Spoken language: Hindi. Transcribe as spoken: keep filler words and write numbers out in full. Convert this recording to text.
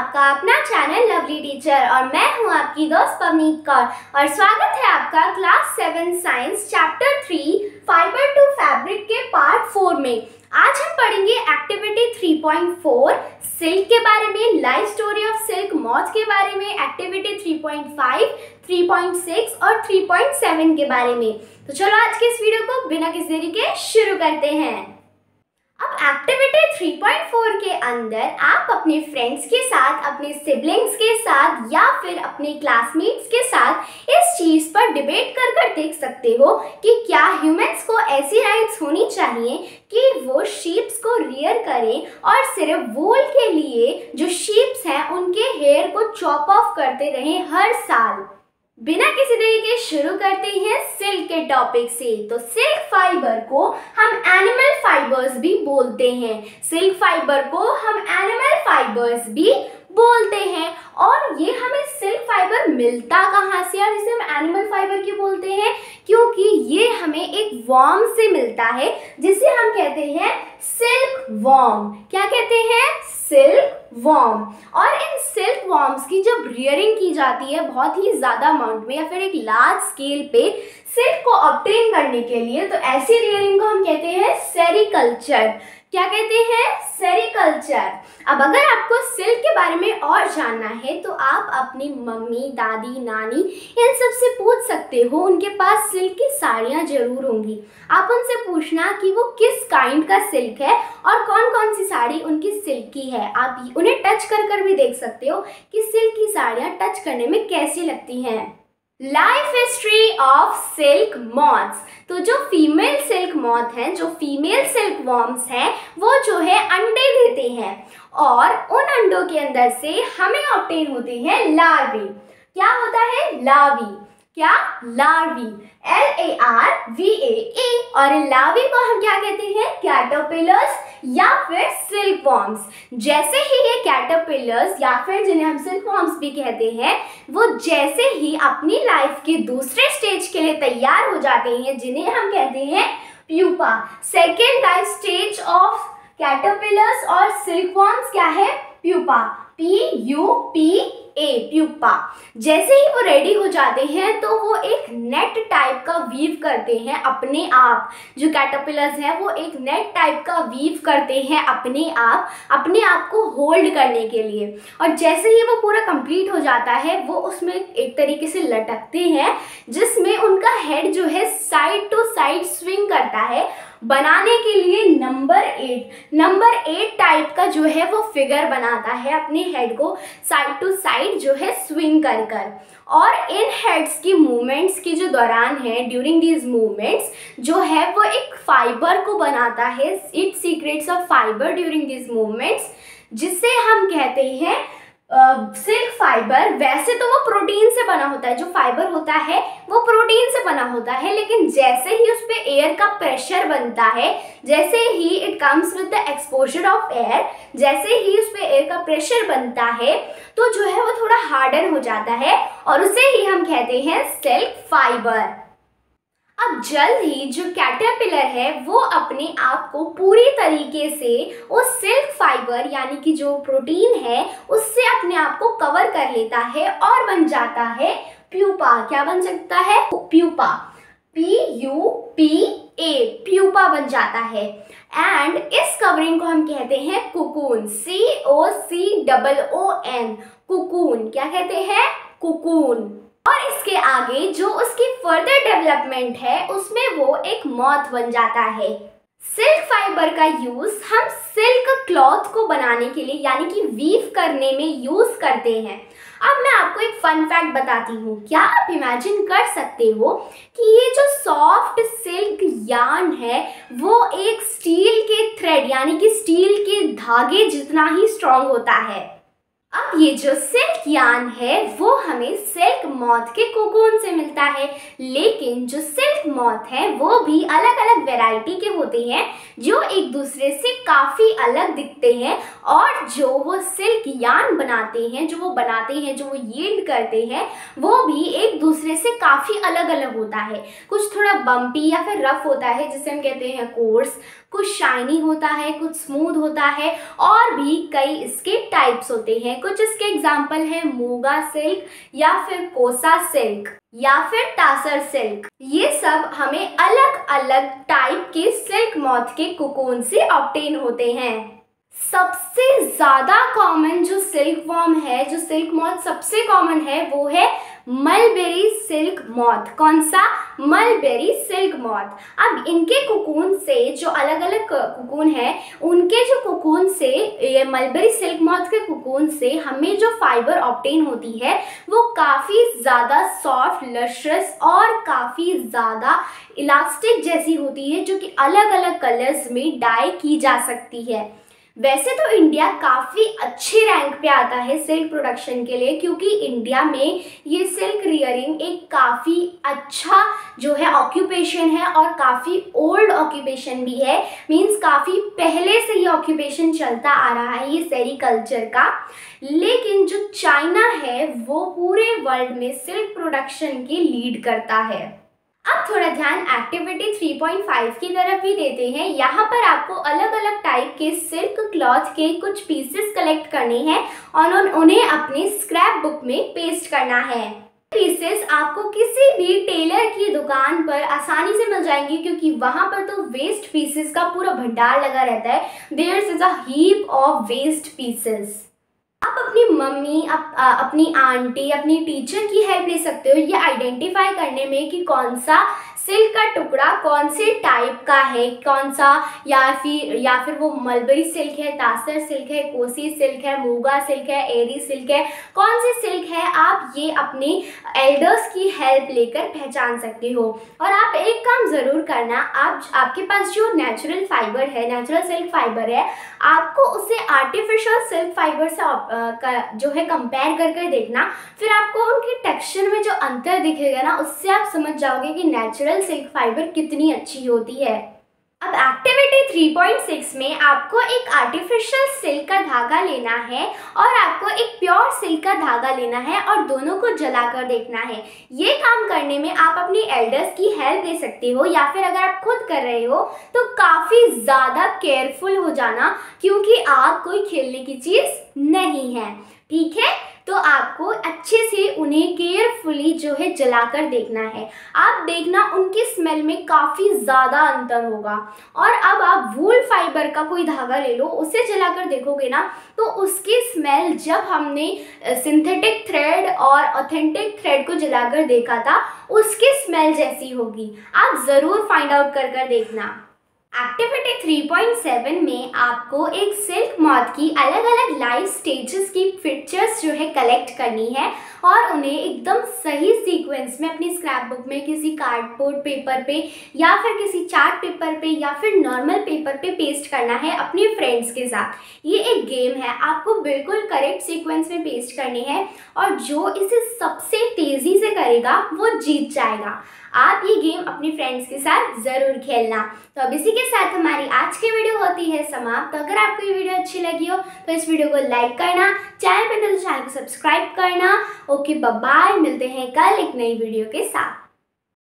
आपका अपना चैनल लवली टीचर और मैं हूं आपकी दोस्त पवनीत कौर और स्वागत है आपका class seven science chapter three fibre to fabric के पार्ट फोर में। आज हम पढ़ेंगे activity three point four silk के बारे में, life story of silk moth के बारे में, activity three point five, three point six और थ्री पॉइंट सेवन के बारे में। तो चलो आज के इस वीडियो को बिना किसी देरी के शुरू करते हैं। अब एक्टिविटी थ्री पॉइंट फोर के अंदर आप अपने फ्रेंड्स के साथ, अपने सिबलिंग्स के साथ या फिर अपने क्लासमेट्स के साथ इस चीज़ पर डिबेट कर कर देख सकते हो कि क्या ह्यूमंस को ऐसी राइट्स होनी चाहिए कि वो शीप्स को रियर करें और सिर्फ वूल के लिए जो शीप्स हैं उनके हेयर को चॉप ऑफ करते रहें हर साल। बिना किसी देरी के शुरू करते हैं सिल्क के टॉपिक से। तो सिल्क फाइबर को हम एनिमल फाइबर्स भी बोलते हैं, सिल्क फाइबर को हम एनिमल फाइबर्स भी बोलते हैं। और ये हमें सिल्क फाइबर मिलता कहाँ से और इसे हम एनिमल फाइबर क्यों बोलते हैं? क्योंकि ये हमें एक वर्म से मिलता है जिसे हम कहते हैं सिल्क वर्म। क्या कहते हैं? Silk worm. और इन सिल्क वर्म्स की जब रियरिंग की जाती है बहुत ही ज़्यादा अमाउंट में या फिर एक लार्ज स्केल पे सिल्क को ऑब्टेन करने के लिए, तो ऐसी रियरिंग को हम कहते हैं सेरिकल्चर। क्या कहते हैं? सेरिकल्चर। अब अगर आपको सिल्क के बारे में और जानना है तो आप अपनी मम्मी, दादी, नानी इन सब से पूछ सकते हो। उनके पास सिल्क की साड़ियाँ जरूर होंगी। आप उनसे पूछना कि वो किस काइंड का सिल्क है और कौन कौन सी साड़ी उनकी सिल्क की है। आप उन्हें टच कर कर भी देख सकते हो कि सिल्क की साड़ियाँ टच करने में कैसी लगती हैं। Life history of silk moths. तो जो फीमेल सिल्क मॉथ हैं, जो फीमेल सिल्क वर्म्स हैं, वो जो है अंडे देते हैं और उन अंडों के अंदर से हमें ऑब्टेन होते हैं लार्वी। क्या होता है? लार्वी। क्या? Larvae. L A R V A E. और लार्वी को हम क्या कहते हैं? कैटरपिलर्स या फिर सिल्क वर्म्स। जैसे ही ये कैटरपिलर्स या फिर जिन्हें हम सिल्क वर्म्स भी कहते हैं, वो जैसे ही अपनी लाइफ के दूसरे स्टेज के लिए तैयार हो जाते हैं जिन्हें हम कहते हैं pupa. Second life stage of caterpillars और सिल्क वर्म्स क्या है? Pupa. P U P A, pupa. जैसे ही वो रेडी हो जाते हैं तो वो एक नेट टाइप का वीव करते हैं अपने आप। जो कैटरपिलर्स हैं वो एक नेट टाइप का वीव करते हैं अपने आप, अपने आप को होल्ड करने के लिए। और जैसे ही वो पूरा कंप्लीट हो जाता है वो उसमें एक तरीके से लटकते हैं जिसमें उनका हेड जो है साइड टू साइड स्विंग करता है बनाने के लिए number eight, number eight type का जो है वो फिगर बनाता है अपने हेड को साइड टू साइड जो है स्विंग कर कर। और इन हेड्स की मूवमेंट्स की जो दौरान है, ड्यूरिंग दीज मूवमेंट्स जो है वो एक फाइबर को बनाता है, it secretes of fibre during these movements, जिसे हम कहते हैं सिल्क फाइबर। वैसे तो वो प्रोटीन से बना होता है, जो फाइबर होता है वो प्रोटीन से बना होता है, लेकिन जैसे ही उस पर एयर का प्रेशर बनता है, जैसे ही it comes with the exposure of air, जैसे ही उस पर एयर का प्रेशर बनता है तो जो है वो थोड़ा हार्डन हो जाता है और उसे ही हम कहते हैं सिल्क फाइबर। अब जल्द ही जो कैटरपिलर है वो अपने आप को पूरी तरीके से उस सिल्क फाइबर यानी कि जो प्रोटीन है उससे अपने आप को कवर कर लेता है और बन जाता है प्यूपा। क्या बन सकता है? Pupa. P U P A, pupa बन जाता है। एंड इस कवरिंग को हम कहते हैं cocoon. C O C double O N, cocoon. क्या कहते हैं? कुकून। और इसके आगे जो उसकी फर्दर डेवलपमेंट है उसमें वो एक मॉथ बन जाता है। सिल्क फाइबर का यूज़ हम सिल्क क्लॉथ को बनाने के लिए यानी कि वीव करने में यूज़ करते हैं। अब मैं आपको एक फन फैक्ट बताती हूँ। क्या आप इमेजिन कर सकते हो कि ये जो सॉफ्ट सिल्क यार्न है वो एक स्टील के थ्रेड यानी कि स्टील के धागे जितना ही स्ट्रॉन्ग होता है। अब ये जो सिल्क यार्न है वो हमें सिल्क मॉथ के कोकून से मिलता है, लेकिन जो सिल्क मॉथ है वो भी अलग अलग वैरायटी के होते हैं जो एक दूसरे से काफ़ी अलग दिखते हैं। और जो वो सिल्क यार्न बनाते हैं, जो वो बनाते हैं, जो वो यील्ड करते हैं, वो भी एक दूसरे से काफ़ी अलग अलग होता है। कुछ थोड़ा बम्पी या फिर रफ़ होता है जिसे हम कहते हैं कोर्स, कुछ शाइनी होता है, कुछ स्मूथ होता है और भी कई इसके टाइप्स होते हैं, कुछ इसके एग्जाम्पल हैं मूगा सिल्क या फिर कोसा सिल्क या फिर तासर सिल्क। ये सब हमें अलग अलग टाइप के सिल्क मॉथ के कोकून से ऑब्टेन होते हैं। सबसे ज़्यादा कॉमन जो सिल्क वॉर्म है, जो सिल्क मॉथ सबसे कॉमन है, वो है मलबेरी सिल्क मॉथ। कौन सा? Mulberry silk moth. अब इनके कोकून से, जो अलग अलग कोकून है, उनके जो कोकून से, ये मलबेरी सिल्क मॉथ के कोकून से हमें जो फाइबर ऑब्टेन होती है वो काफ़ी ज़्यादा सॉफ्ट, लशरस और काफ़ी ज़्यादा इलास्टिक जैसी होती है, जो कि अलग अलग कलर्स में डाई की जा सकती है। वैसे तो इंडिया काफ़ी अच्छे रैंक पे आता है सिल्क प्रोडक्शन के लिए, क्योंकि इंडिया में ये सिल्क रियरिंग एक काफ़ी अच्छा जो है ऑक्यूपेशन है और काफ़ी ओल्ड ऑक्यूपेशन भी है। मींस काफ़ी पहले से ये ऑक्यूपेशन चलता आ रहा है ये सेरीकल्चर का। लेकिन जो चाइना है वो पूरे वर्ल्ड में सिल्क प्रोडक्शन की लीड करता है। अब थोड़ा ध्यान एक्टिविटी थ्री पॉइंट फाइव की तरफ भी देते हैं। यहाँ पर आपको अलग अलग टाइप के सिल्क क्लॉथ के कुछ पीसेस कलेक्ट करने हैं और उन्हें अपने स्क्रैप बुक में पेस्ट करना है। पीसेस आपको किसी भी टेलर की दुकान पर आसानी से मिल जाएंगे, क्योंकि वहाँ पर तो वेस्ट पीसेस का पूरा भंडार लगा रहता है। There is a heap of waste pieces. आप अपनी मम्मी, आप, आ, अपनी आंटी, अपनी टीचर की हेल्प ले सकते हो ये आइडेंटिफाई करने में कि कौन सा सिल्क का टुकड़ा कौन से टाइप का है, कौन सा या फिर या फिर वो मलबरी सिल्क है, तासर सिल्क है, कोसी सिल्क है, मूगा सिल्क है, एरी सिल्क है, कौन सी सिल्क है। आप ये अपने एल्डर्स की हेल्प लेकर पहचान सकते हो। और आप एक काम ज़रूर करना, आप आपके पास जो नेचुरल फाइबर है, नेचुरल सिल्क फाइबर है, आपको उसे आर्टिफिशियल सिल्क फाइबर से आप, आ, का, जो है कंपेयर कर कर देखना। फिर आपको उनके टेक्सचर में जो अंतर दिखेगा ना, उससे आप समझ जाओगे कि नेचुरल सिल्क फाइबर कितनी अच्छी होती है। अब एक्टिविटी थ्री पॉइंट सिक्स में आपको एक आर्टिफिशियल सिल्क का धागा लेना है और आपको एक प्योर सिल्क का धागा लेना है और दोनों को जलाकर देखना है। ये काम करने में आप अपने एल्डर्स की हेल्प ले सकते हो, या फिर अगर आप खुद कर रहे हो तो काफ़ी ज़्यादा केयरफुल हो जाना, क्योंकि आग कोई खेलने की चीज़ नहीं है। ठीक है, तो आपको अच्छे से उन्हें केयरफुली जो है जलाकर देखना है। आप देखना उनकी स्मेल में काफ़ी ज़्यादा अंतर होगा। और अब आप वूल फाइबर का कोई धागा ले लो, उसे जलाकर देखोगे ना, तो उसकी स्मेल जब हमने सिंथेटिक थ्रेड और ऑथेंटिक थ्रेड को जलाकर देखा था, उसकी स्मेल जैसी होगी। आप ज़रूर फाइंड आउट कर कर देखना। एक्टिविटी थ्री पॉइंट सेवन में आपको एक सिल्क मॉथ की अलग अलग लाइफ स्टेजेस की पिक्चर्स जो है कलेक्ट करनी है और उन्हें एकदम सही सीक्वेंस में अपनी स्क्रैप बुक में किसी कार्डबोर्ड पेपर पे या फिर किसी चार्ट पेपर पे या फिर नॉर्मल पेपर पे पेस्ट करना है अपने फ्रेंड्स के साथ। ये एक गेम है, आपको बिल्कुल करेक्ट सीक्वेंस में पेस्ट करने हैं और जो इसे सबसे तेज़ी से करेगा वो जीत जाएगा। आप ये गेम अपने फ्रेंड्स के साथ ज़रूर खेलना। तो अब इसी के साथ हमारी आज की वीडियो होती है समाप्त। तो अगर आपको ये वीडियो अच्छी लगी हो तो इस वीडियो को लाइक करना, चैनल पर नए तो चैनल को सब्सक्राइब करना। ओके, बाय बाय, मिलते हैं कल एक नई वीडियो के साथ।